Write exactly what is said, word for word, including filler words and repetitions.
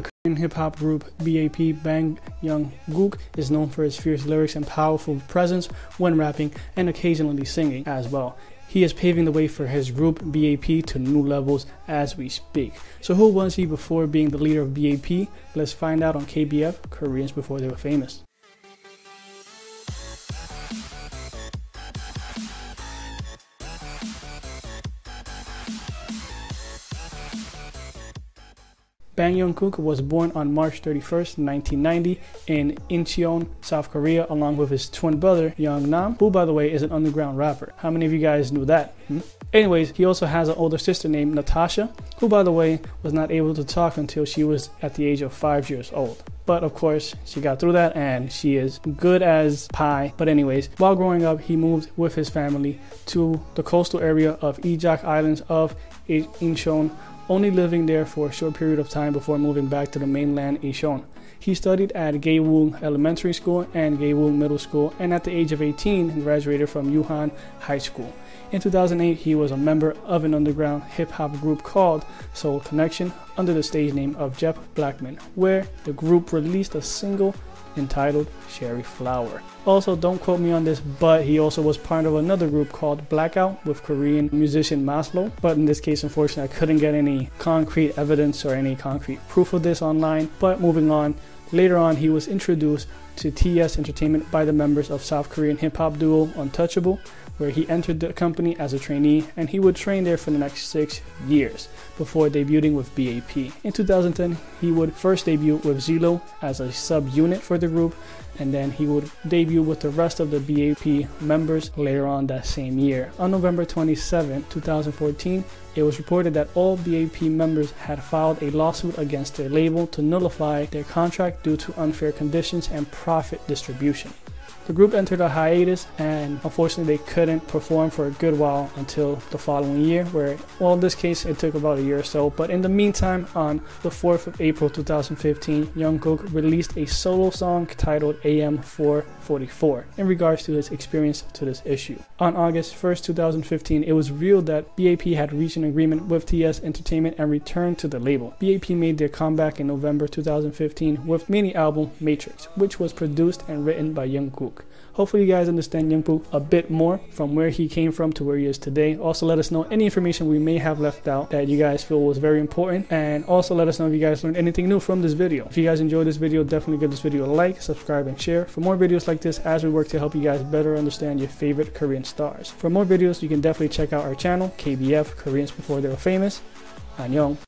The Korean hip-hop group B A P Bang Yong Guk is known for his fierce lyrics and powerful presence when rapping and occasionally singing as well. He is paving the way for his group B A P to new levels as we speak. So who was he before being the leader of B A P? Let's find out on K B F, Koreans Before They Were Famous. Bang Yong Guk was born on March thirty-first, nineteen ninety in Incheon, South Korea, along with his twin brother, Young Nam, who, by the way, is an underground rapper. How many of you guys knew that? Hmm? Anyways, he also has an older sister named Natasha, who, by the way, was not able to talk until she was at the age of five years old. But of course, she got through that and she is good as pie. But anyways, while growing up, he moved with his family to the coastal area of Ejak Islands of Incheon, only living there for a short period of time before moving back to the mainland Ishon. He studied at Geiwool Elementary School and Geiwool Middle School, and at the age of eighteen, graduated from Yuhan High School. In two thousand eight, he was a member of an underground hip-hop group called Soul Connection under the stage name of Jeff Blackman, where the group released a single entitled Sherry Flower. Also, don't quote me on this, but he also was part of another group called Blackout with Korean musician Maslow, but in this case, unfortunately, I couldn't get any concrete evidence or any concrete proof of this online. But moving on, later on, he was introduced to T S Entertainment by the members of South Korean hip-hop duo Untouchable, where he entered the company as a trainee, and he would train there for the next six years before debuting with B A P. In two thousand ten, he would first debut with Zelo as a sub-unit for the group, and then he would debut with the rest of the B A P members later on that same year. On November twenty-seventh, two thousand fourteen, it was reported that all B A P members had filed a lawsuit against their label to nullify their contract due to unfair conditions and profit distribution. The group entered a hiatus, and unfortunately they couldn't perform for a good while until the following year, where, well, in this case it took about a year or so. But in the meantime, on the fourth of April two thousand fifteen, Yong Guk released a solo song titled A M four forty-four in regards to his experience to this issue. On August first, two thousand fifteen, it was revealed that B A P had reached an agreement with T S Entertainment and returned to the label. B A P made their comeback in November two thousand fifteen with mini album Matrix, which was produced and written by Yong Guk. Hopefully you guys understand Yong Guk a bit more, from where he came from to where he is today. Also, let us know any information we may have left out that you guys feel was very important, and also let us know if you guys learned anything new from this video. If you guys enjoyed this video, definitely give this video a like, subscribe, and share for more videos like this as we work to help you guys better understand your favorite Korean stars. For more videos, you can definitely check out our channel, K B F, Koreans Before They Were Famous. Annyeong.